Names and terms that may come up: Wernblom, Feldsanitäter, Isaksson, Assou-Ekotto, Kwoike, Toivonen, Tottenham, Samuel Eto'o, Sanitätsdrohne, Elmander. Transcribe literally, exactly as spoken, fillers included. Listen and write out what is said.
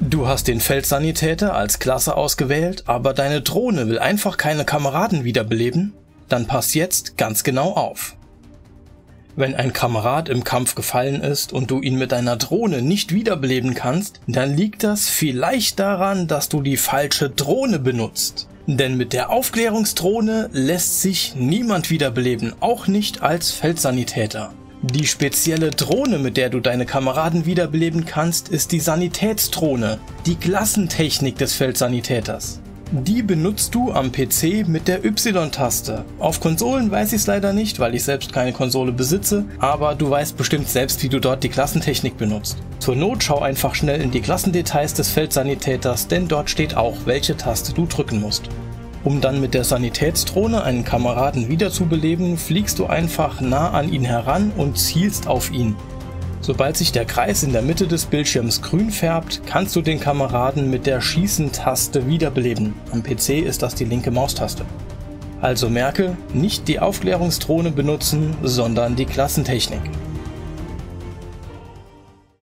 Du hast den Feldsanitäter als Klasse ausgewählt, aber deine Drohne will einfach keine Kameraden wiederbeleben? Dann pass jetzt ganz genau auf. Wenn ein Kamerad im Kampf gefallen ist und du ihn mit deiner Drohne nicht wiederbeleben kannst, dann liegt das vielleicht daran, dass du die falsche Drohne benutzt. Denn mit der Aufklärungsdrohne lässt sich niemand wiederbeleben, auch nicht als Feldsanitäter. Die spezielle Drohne, mit der du deine Kameraden wiederbeleben kannst, ist die Sanitätsdrohne, die Klassentechnik des Feldsanitäters. Die benutzt du am P C mit der Y-Taste. Auf Konsolen weiß ich es leider nicht, weil ich selbst keine Konsole besitze, aber du weißt bestimmt selbst, wie du dort die Klassentechnik benutzt. Zur Not schau einfach schnell in die Klassendetails des Feldsanitäters, denn dort steht auch, welche Taste du drücken musst. Um dann mit der Sanitätsdrohne einen Kameraden wiederzubeleben, fliegst du einfach nah an ihn heran und zielst auf ihn. Sobald sich der Kreis in der Mitte des Bildschirms grün färbt, kannst du den Kameraden mit der Schießen-Taste wiederbeleben. Am P C ist das die linke Maustaste. Also merke, nicht die Aufklärungsdrohne benutzen, sondern die Klassentechnik.